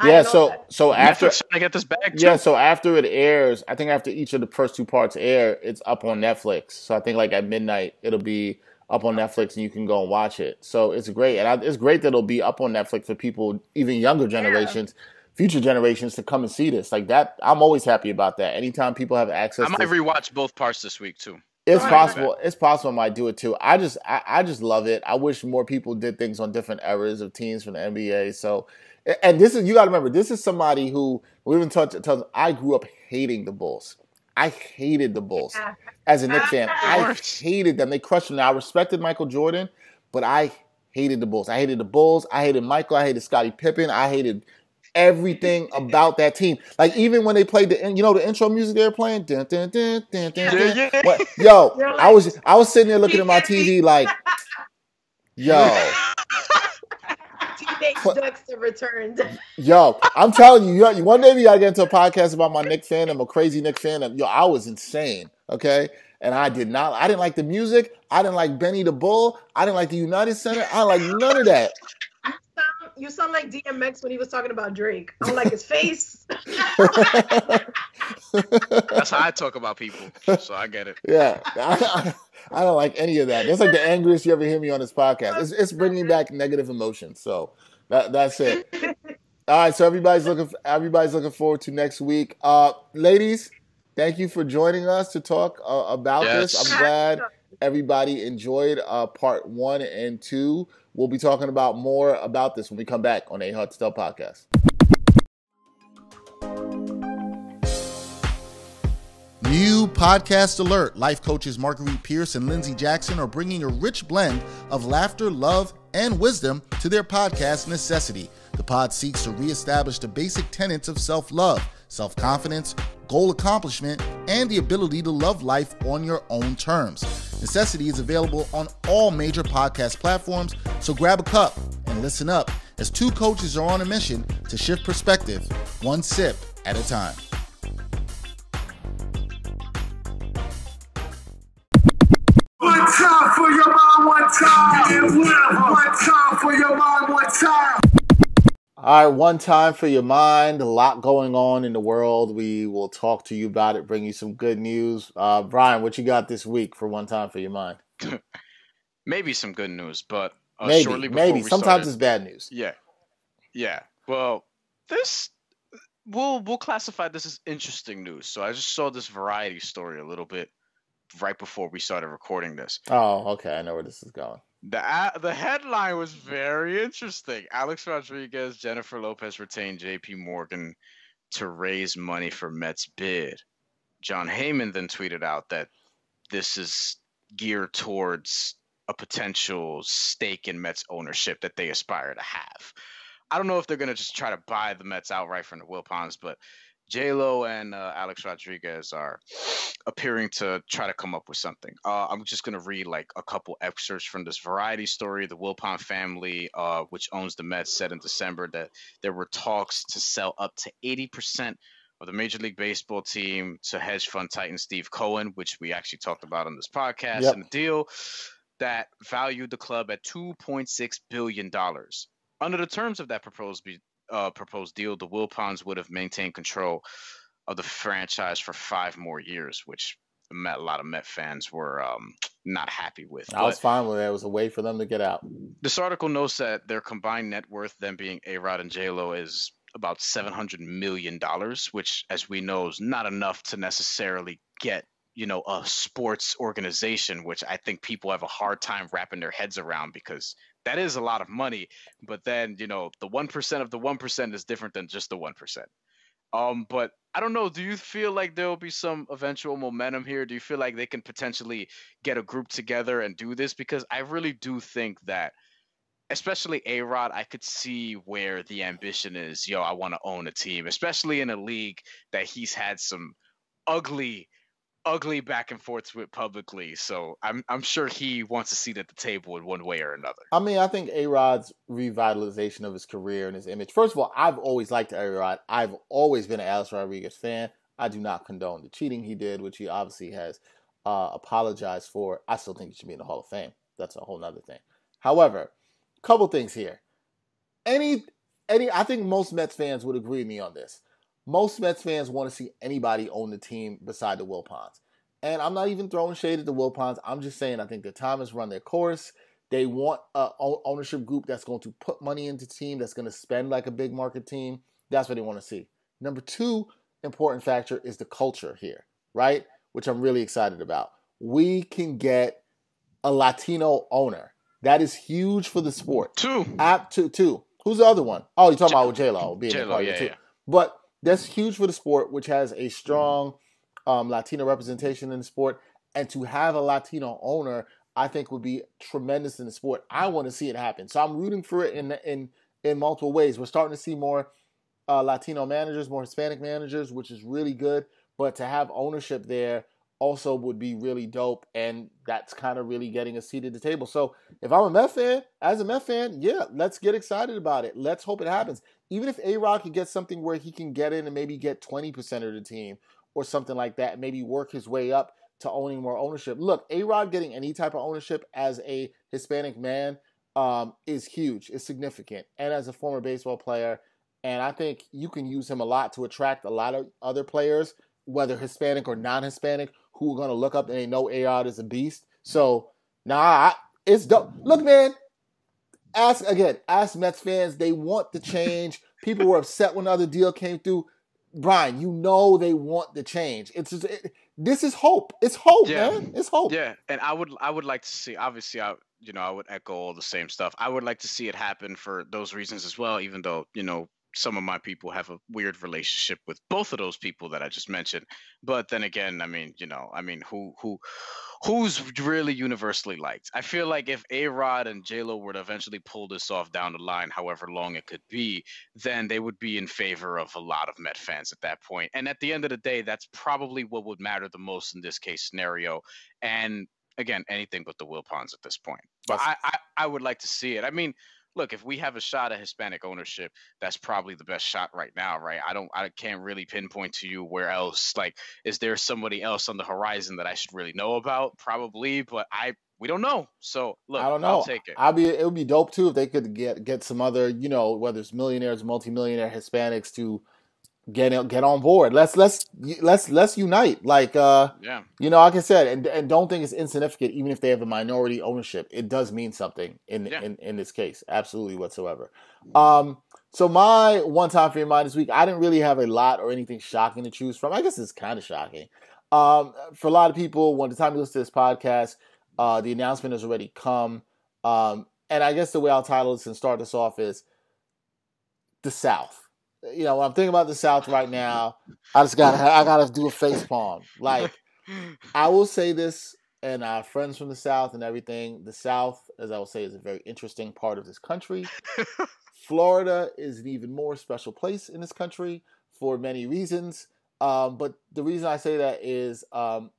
I yeah, so that. so after Netflix, I get this back. Yeah, so after it airs, I think after each of the first two parts air, it's up on Netflix. So I think like at midnight it'll be up on Netflix, and you can go and watch it. So it's great, and I, it's great that it'll be up on Netflix for people, even younger generations. Yeah. Future generations to come and see this. Like that, I'm always happy about that. Anytime people have access, I might to rewatch both parts this week too. It's oh, possible. It's possible I might do it too. I just, I, I just love it. I wish more people did things on different eras of teams from the N B A. So, and this is, you got to remember, this is somebody who we've been touched. I grew up hating the Bulls. I hated the Bulls as a Knicks fan. I hated them. They crushed them. Now, I respected Michael Jordan, but I hated the Bulls. I hated the Bulls. I hated Michael. I hated Scottie Pippen. I hated everything about that team. Like, even when they played the, you know, the intro music they were playing. Dun, dun, dun, dun, dun, yeah, dun. Yeah. What? Yo, like, I was I was sitting there looking at my T V like, yo. Teenage Dexter returned. Yo, I'm telling you, yo, one day we gotta get into a podcast about my Knicks fandom, a crazy Knicks fandom. Yo, I was insane, okay? And I did not, I didn't like the music. I didn't like Benny the Bull. I didn't like the United Center. I didn't like none of that. You sound like D M X when he was talking about Drake. I don't like his face. That's how I talk about people, so I get it. Yeah, I, I, I don't like any of that. That's like the angriest you ever hear me on this podcast. It's, it's bringing back negative emotions, so that, that's it. All right, so everybody's looking everybody's looking forward to next week. Uh, ladies, thank you for joining us to talk uh, about yes. this. I'm glad everybody enjoyed uh, part one and two. We'll be talking about more about this when we come back on Ain't Hard to Tell Podcast. New podcast alert. Life coaches Marguerite Pierce and Lindsay Jackson are bringing a rich blend of laughter, love, and wisdom to their podcast, Necessity. The pod seeks to reestablish the basic tenets of self-love, self-confidence, goal accomplishment, and the ability to love life on your own terms. Necessity is available on all major podcast platforms, so grab a cup and listen up as two coaches are on a mission to shift perspective, one sip at a time. One time for your mind, one time. One time for your mind, one time. All right, one time for your mind. A lot going on in the world. We will talk to you about it, bring you some good news. Uh, Brian, what you got this week for one time for your mind? Maybe some good news, but uh, maybe, shortly before maybe. We Sometimes started, it's bad news. Yeah. Yeah. Well, this, we'll, we'll classify this as interesting news. So I just saw this Variety story a little bit right before we started recording this. Oh, okay. I know where this is going. The uh, the headline was very interesting. Alex Rodriguez, Jennifer Lopez retained J P Morgan to raise money for Mets bid. John Heyman then tweeted out that this is geared towards a potential stake in Mets ownership that they aspire to have. I don't know if they're going to just try to buy the Mets outright from the Wilpons, but J-Lo and uh, Alex Rodriguez are appearing to try to come up with something. Uh, I'm just going to read like a couple excerpts from this Variety story. The Wilpon family, uh, which owns the Mets, said in December that there were talks to sell up to eighty percent of the Major League Baseball team to hedge fund titan Steve Cohen, which we actually talked about on this podcast, yep. and a deal that valued the club at two point six billion dollars. Under the terms of that proposed be- Uh, proposed deal, the Wilpons would have maintained control of the franchise for five more years, which a lot of Met fans were um, not happy with. I but was fine with it. It was a way for them to get out. This article notes that their combined net worth, them being A-Rod and J-Lo, is about seven hundred million dollars, which, as we know, is not enough to necessarily get, you know, a sports organization, which I think people have a hard time wrapping their heads around, because that is a lot of money, but then, you know, the one percent of the one percent is different than just the one percent. Um, but I don't know. Do you feel like there will be some eventual momentum here? Do you feel like they can potentially get a group together and do this? Because I really do think that, especially A-Rod, I could see where the ambition is. Yo, I want to own a team, especially in a league that he's had some ugly, ugly back and forths with publicly. So I'm I'm sure he wants a seat at the table in one way or another. I mean, I think A-Rod's revitalization of his career and his image. First of all, I've always liked A-Rod. I've always been an Alex Rodriguez fan. I do not condone the cheating he did, which he obviously has uh, apologized for. I still think he should be in the Hall of Fame. That's a whole nother thing. However, couple things here. Any, any, I think most Mets fans would agree with me on this. Most Mets fans want to see anybody own the team beside the Wilpons. And I'm not even throwing shade at the Wilpons. I'm just saying I think the time has run their course. They want an ownership group that's going to put money into the team, that's going to spend like a big market team. That's what they want to see. Number two important factor is the culture here, right? Which I'm really excited about. We can get a Latino owner. That is huge for the sport. Two. App two, two. Who's the other one? Oh, you're talking J- about with J-Lo being J-Lo, a part yeah, of it too. Yeah. But that's huge for the sport, which has a strong um, Latino representation in the sport. And to have a Latino owner, I think, would be tremendous in the sport. I want to see it happen. So I'm rooting for it in in in multiple ways. We're starting to see more uh, Latino managers, more Hispanic managers, which is really good. But to have ownership there also would be really dope, and that's kind of really getting a seat at the table. So if I'm a Mets fan, as a Mets fan, yeah, let's get excited about it. Let's hope it happens. Even if A-Rod can get something where he can get in and maybe get twenty percent of the team or something like that, maybe work his way up to owning more ownership. Look, A-Rod getting any type of ownership as a Hispanic man um, is huge. It's significant. And as a former baseball player, and I think you can use him a lot to attract a lot of other players, whether Hispanic or non-Hispanic, who are going to look up and they know A-Rod is a beast. So, nah, I, it's dope. Look, man, ask again, ask Mets fans. They want the change. People were upset when the other deal came through. Bryan, you know they want the change. It's just, it, this is hope. It's hope, yeah. man. It's hope. Yeah, and I would I would like to see, obviously, I you know, I would echo all the same stuff. I would like to see it happen for those reasons as well, even though, you know, some of my people have a weird relationship with both of those people that I just mentioned. But then again, I mean, you know, I mean, who, who, who's really universally liked? I feel like if A-Rod and J-Lo were to eventually pull this off down the line, however long it could be, then they would be in favor of a lot of Met fans at that point. And at the end of the day, that's probably what would matter the most in this case scenario. And again, anything but the Wilpons at this point. But I, I, I would like to see it. I mean, look, if we have a shot at Hispanic ownership, that's probably the best shot right now, right? I don't, I can't really pinpoint to you where else. Like, is there somebody else on the horizon that I should really know about? Probably, but I, we don't know. So look, I don't know. I'll take it. I'll be, it would be dope too if they could get get some other, you know, whether it's millionaires, multimillionaire Hispanics to get get on board. Let's let's let's let's unite. Like, uh, yeah, you know, like I said, and and don't think it's insignificant. Even if they have a minority ownership, it does mean something in yeah. in, in this case, absolutely whatsoever. Um, so my one time for your mind this week, I didn't really have a lot or anything shocking to choose from. I guess it's kind of shocking. Um, for a lot of people, when the time you listen to this podcast, uh, the announcement has already come. Um, and I guess the way I'll title this and start this off is the South. You know, when I'm thinking about the South right now, I just got I gotta do a face palm. Like, I will say this, and our friends from the South and everything, the South, as I will say, is a very interesting part of this country. Florida is an even more special place in this country for many reasons. Um, but the reason I say that is um,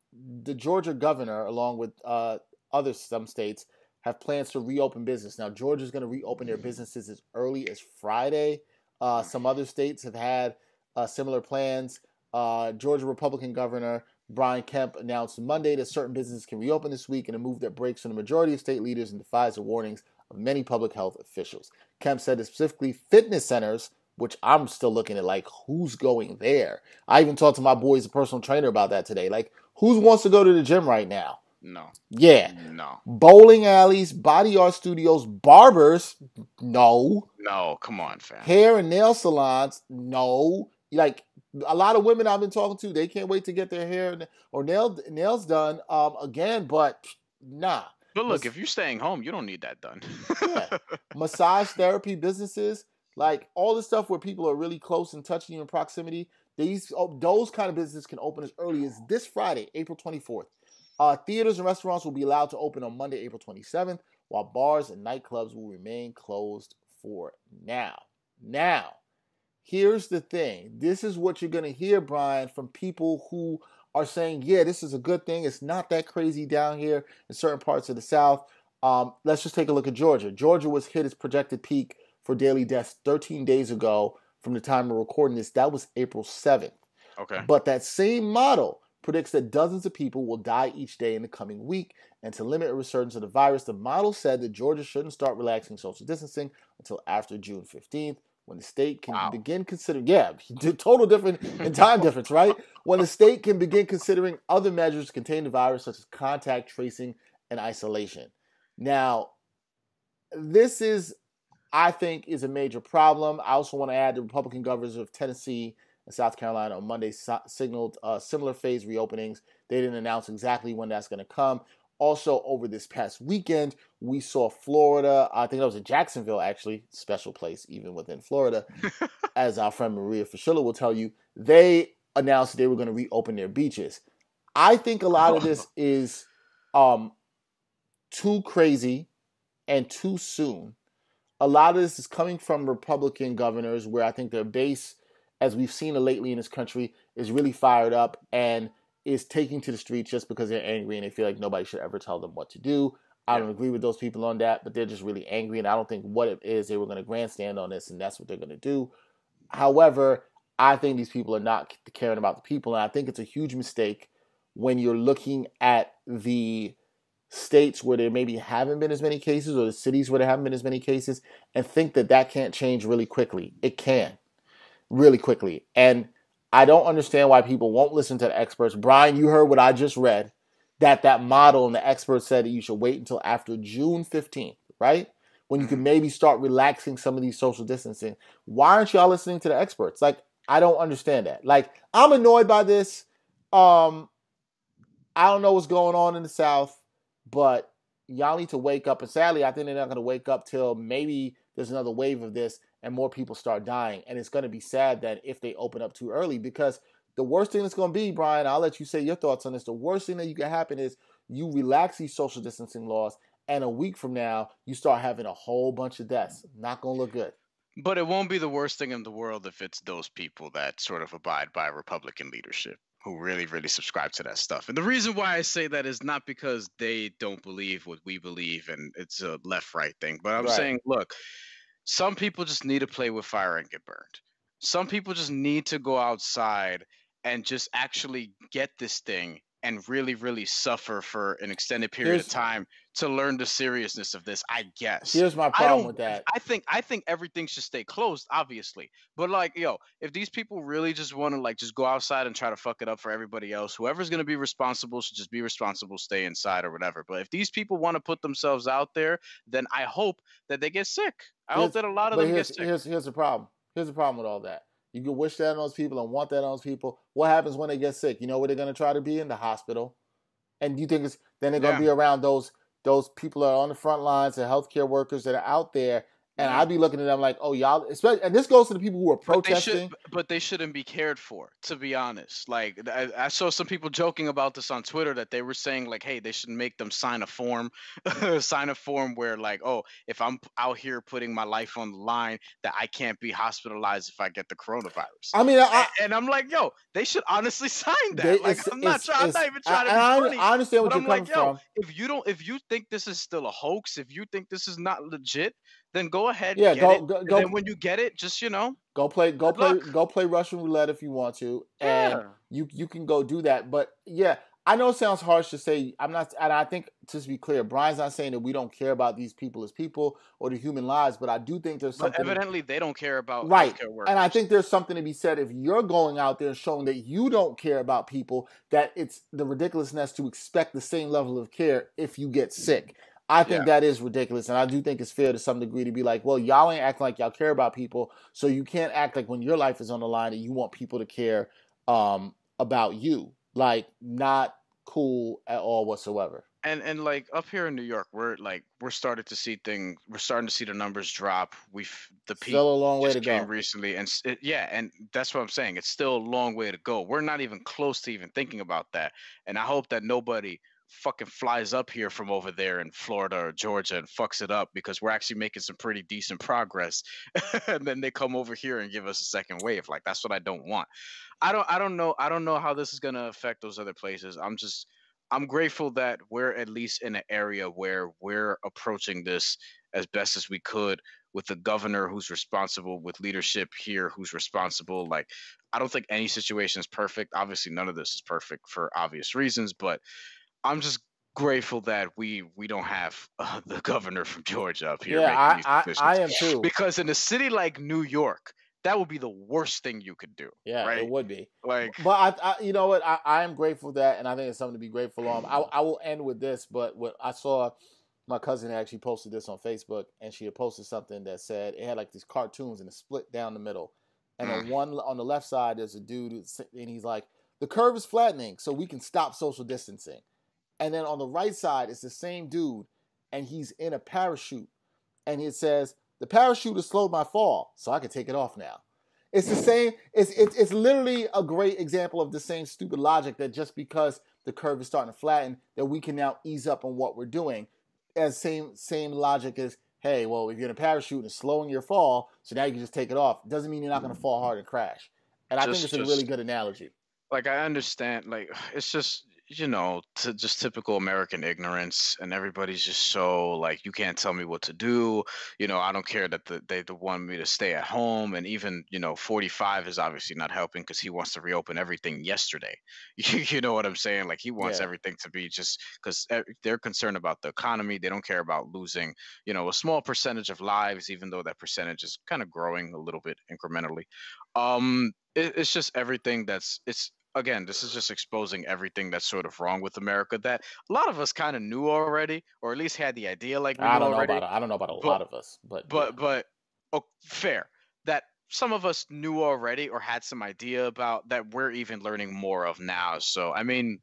the Georgia governor, along with uh, other some states, have plans to reopen business. Now, Georgia is going to reopen their businesses as early as Friday. Uh, some other states have had uh, similar plans. Uh, Georgia Republican Governor Brian Kemp announced Monday that certain businesses can reopen this week in a move that breaks from the majority of state leaders and defies the warnings of many public health officials. Kemp said that specifically fitness centers, which I'm still looking at, like, who's going there? I even talked to my boys, a personal trainer, about that today. Like, who wants to go to the gym right now? No. Yeah. No. Bowling alleys, body art studios, barbers, no. No, come on, fam. Hair and nail salons, no. Like, a lot of women I've been talking to, they can't wait to get their hair or nail nails done um, again, but nah. But look, Mas- if you're staying home, you don't need that done. Yeah. Massage therapy businesses, like all the stuff where people are really close and touching you in proximity, These those kind of businesses can open as early as this Friday, April twenty-fourth. Uh, theaters and restaurants will be allowed to open on Monday, April twenty-seventh, while bars and nightclubs will remain closed for now. Now, here's the thing. This is what you're going to hear, Brian, from people who are saying, yeah, this is a good thing. It's not that crazy down here in certain parts of the South. Um, let's just take a look at Georgia. Georgia was hit its projected peak for daily deaths thirteen days ago from the time we're recording this. That was April seventh. Okay. But that same model predicts that dozens of people will die each day in the coming week. And to limit a resurgence of the virus, the model said that Georgia shouldn't start relaxing social distancing until after June fifteenth, when the state can wow. begin considering, yeah, total different in time difference, right? When the state can begin considering other measures to contain the virus, such as contact tracing and isolation. Now, this is, I think, is a major problem. I also want to add the Republican governors of Tennessee and South Carolina on Monday so- signaled uh, similar phase reopenings. They didn't announce exactly when that's going to come. Also, over this past weekend, we saw Florida, I think that was in Jacksonville, actually, special place even within Florida, as our friend Maria Fischilla will tell you, they announced they were going to reopen their beaches. I think a lot of this is um, too crazy and too soon. A lot of this is coming from Republican governors, where I think their base, as we've seen lately in this country, is really fired up and is taking to the streets just because they're angry and they feel like nobody should ever tell them what to do. I don't agree with those people on that, but they're just really angry, and I don't think what it is, they were going to grandstand on this, and that's what they're going to do. However, I think these people are not caring about the people, and I think it's a huge mistake when you're looking at the states where there maybe haven't been as many cases, or the cities where there haven't been as many cases, and think that that can't change really quickly. It can, really quickly, and I don't understand why people won't listen to the experts. Brian, you heard what I just read, that that model and the experts said that you should wait until after June fifteenth, right? When you can maybe start relaxing some of these social distancing. Why aren't y'all listening to the experts? Like, I don't understand that. Like, I'm annoyed by this. Um, I don't know what's going on in the South, but y'all need to wake up. And sadly, I think they're not going to wake up till maybe there's another wave of this and more people start dying. And it's going to be sad that if they open up too early, because the worst thing that's going to be, Brian, I'll let you say your thoughts on this. The worst thing that you can happen is you relax these social distancing laws, and a week from now, you start having a whole bunch of deaths. Not going to look good. But it won't be the worst thing in the world if it's those people that sort of abide by Republican leadership, who really, really subscribe to that stuff. And the reason why I say that is not because they don't believe what we believe and it's a left-right thing, but I'm right. saying, look, some people just need to play with fire and get burned. Some people just need to go outside and just actually get this thing and really, really suffer for an extended period here's, of time to learn the seriousness of this, I guess. Here's my problem with that. I think I think everything should stay closed, obviously. But, like, yo, if these people really just want to, like, just go outside and try to fuck it up for everybody else, whoever's going to be responsible should just be responsible, stay inside or whatever. But if these people want to put themselves out there, then I hope that they get sick. I here's, hope that a lot of them get sick. Here's, here's the problem. Here's the problem with all that. You can wish that on those people and want that on those people. What happens when they get sick? You know where they're going to try to be? In the hospital. And you think it's then they're going to yeah. be around those those people that are on the front lines, the healthcare workers that are out there. And I'd be looking at them like, oh, y'all. Especially, and this goes to the people who are protesting. But they, should, but they shouldn't be cared for, to be honest. Like, I, I saw some people joking about this on Twitter that they were saying, like, hey, they should make them sign a form. sign a form where, like, oh, if I'm out here putting my life on the line, that I can't be hospitalized if I get the coronavirus. I mean, I, I, and, and I'm like, yo, they should honestly sign that. They, like, I'm not, try, I'm not even trying I, to be funny. I understand what you're I'm coming like, from. If you, don't, if you think this is still a hoax, if you think this is not legit, then go ahead. Yeah, and go, get go, it. And go. Then when you get it, just you know, go play, go play, luck. go play Russian roulette if you want to, and yeah. you you can go do that. But yeah, I know it sounds harsh to say. I'm not, and I think just to be clear, Brian's not saying that we don't care about these people as people or the human lives, but I do think there's something. But evidently, they don't care about right, healthcare workers. And I think there's something to be said if you're going out there and showing that you don't care about people, that it's the ridiculousness to expect the same level of care if you get sick. I think yeah. that is ridiculous, and I do think it's fair to some degree to be like, well, y'all ain't acting like y'all care about people, so you can't act like when your life is on the line and you want people to care um, about you. Like, not cool at all whatsoever. And and like up here in New York, we're like we're starting to see things. We're starting to see the numbers drop. We've the peak still a long way to go recently, and it, yeah, and that's what I'm saying. It's still a long way to go. We're not even close to even thinking about that. And I hope that nobody fucking flies up here from over there in Florida or Georgia and fucks it up, because we're actually making some pretty decent progress. And then they come over here and give us a second wave. Like, that's what I don't want. I don't. I don't know. I don't know how this is gonna affect those other places. I'm just. I'm grateful that we're at least in an area where we're approaching this as best as we could with the governor who's responsible, with leadership here who's responsible. Like, I don't think any situation is perfect. Obviously, none of this is perfect for obvious reasons, but I'm just grateful that we we don't have uh, the governor from Georgia up here. Yeah, making I, these I, I am too. Because in a city like New York, that would be the worst thing you could do. Yeah, right? It would be. Like, but I, I, you know what? I, I am grateful that, and I think it's something to be grateful of. I, I will end with this, but what I saw, my cousin actually posted this on Facebook, and she had posted something that said it had like these cartoons and a split down the middle, and mm. on one on the left side there's a dude, and he's like, "The curve is flattening, so we can stop social distancing," and then on the right side it's the same dude, and he's in a parachute, and it says, "The parachute has slowed my fall, so I can take it off now." It's the same. It's, it's it's literally a great example of the same stupid logic that just because the curve is starting to flatten, that we can now ease up on what we're doing. As same same logic as, hey, well, if you're in a parachute and it's slowing your fall, so now you can just take it off. Doesn't mean you're not going to fall hard and crash. And just, I think it's just a really good analogy. Like, I understand. Like, it's just, you know, to just typical American ignorance, and everybody's just so like, you can't tell me what to do. You know, I don't care that the, they want me to stay at home. And even, you know, forty-five is obviously not helping because he wants to reopen everything yesterday. You know what I'm saying? Like, he wants yeah. everything to be just because they're concerned about the economy. They don't care about losing, you know, a small percentage of lives, even though that percentage is kind of growing a little bit incrementally. Um, it, it's just everything that's it's. Again, this is just exposing everything that's sort of wrong with America that a lot of us kind of knew already, or at least had the idea. Like, we I don't know already. about I don't know about a but, lot of us, but but yeah. but oh, fair that some of us knew already or had some idea about that we're even learning more of now. So I mean,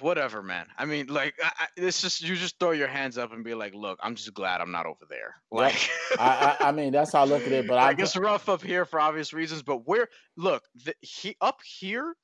whatever, man. I mean, like, I, I, it's just you just throw your hands up and be like, "Look, I'm just glad I'm not over there." Like, I, I, I mean, that's how I look at it. But like, I it's rough up here for obvious reasons. But we're look the, he up here.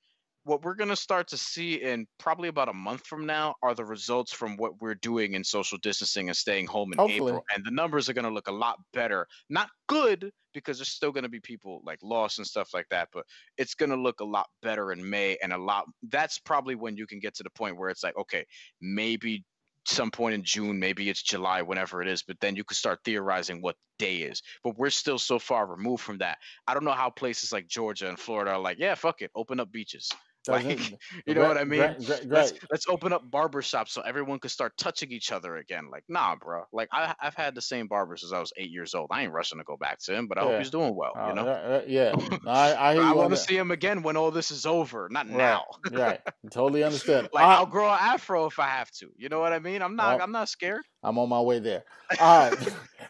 What we're gonna start to see in probably about a month from now are the results from what we're doing in social distancing and staying home in Hopefully. April, and the numbers are gonna look a lot better. Not good, because there's still gonna be people like lost and stuff like that, but it's gonna look a lot better in May, and a lot. That's probably when you can get to the point where it's like, okay, maybe some point in June, maybe it's July, whenever it is, but then you could start theorizing what day is. But we're still so far removed from that. I don't know how places like Georgia and Florida are like, yeah, fuck it, open up beaches. Like, you know what I mean? Great, great, great. Let's, let's open up barbershops so everyone could start touching each other again. Like, nah, bro. Like, I, I've had the same barber since I was eight years old. I ain't rushing to go back to him, but I yeah. hope he's doing well. Uh, you know? Uh, yeah. I, I, I want to see him again when all this is over. Not right. now. Right. Totally understand. Like, uh, I'll grow an afro if I have to. You know what I mean? I'm not. Well, I'm not scared. I'm on my way there. All right.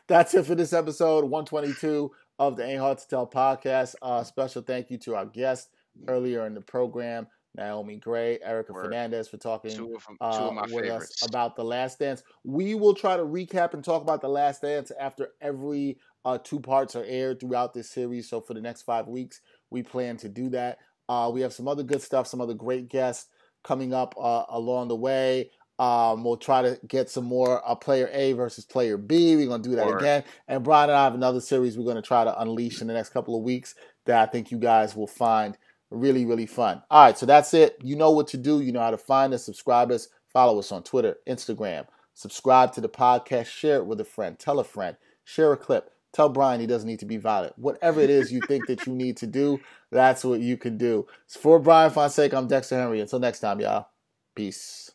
That's it for this episode one twenty-two of the Ain't Hard to Tell podcast. Uh, special thank you to our guest earlier in the program, Naomi Grey, Erika Fernandez, for talking two of, two uh, of my with favorites. us about The Last Dance. We will try to recap and talk about The Last Dance after every uh, two parts are aired throughout this series. So for the next five weeks, we plan to do that. Uh, we have some other good stuff, some other great guests coming up uh, along the way. Um, we'll try to get some more uh, player A versus player B. We're going to do that Word. again. And Brian and I have another series we're going to try to unleash in the next couple of weeks that I think you guys will find really, really fun. All right, so that's it. You know what to do. You know how to find us, subscribe us, follow us on Twitter, Instagram. Subscribe to the podcast. Share it with a friend. Tell a friend. Share a clip. Tell Brian he doesn't need to be violent. Whatever it is you think that you need to do, that's what you can do. For Bryan Fonseca, I'm Dexter Henry. Until next time, y'all. Peace.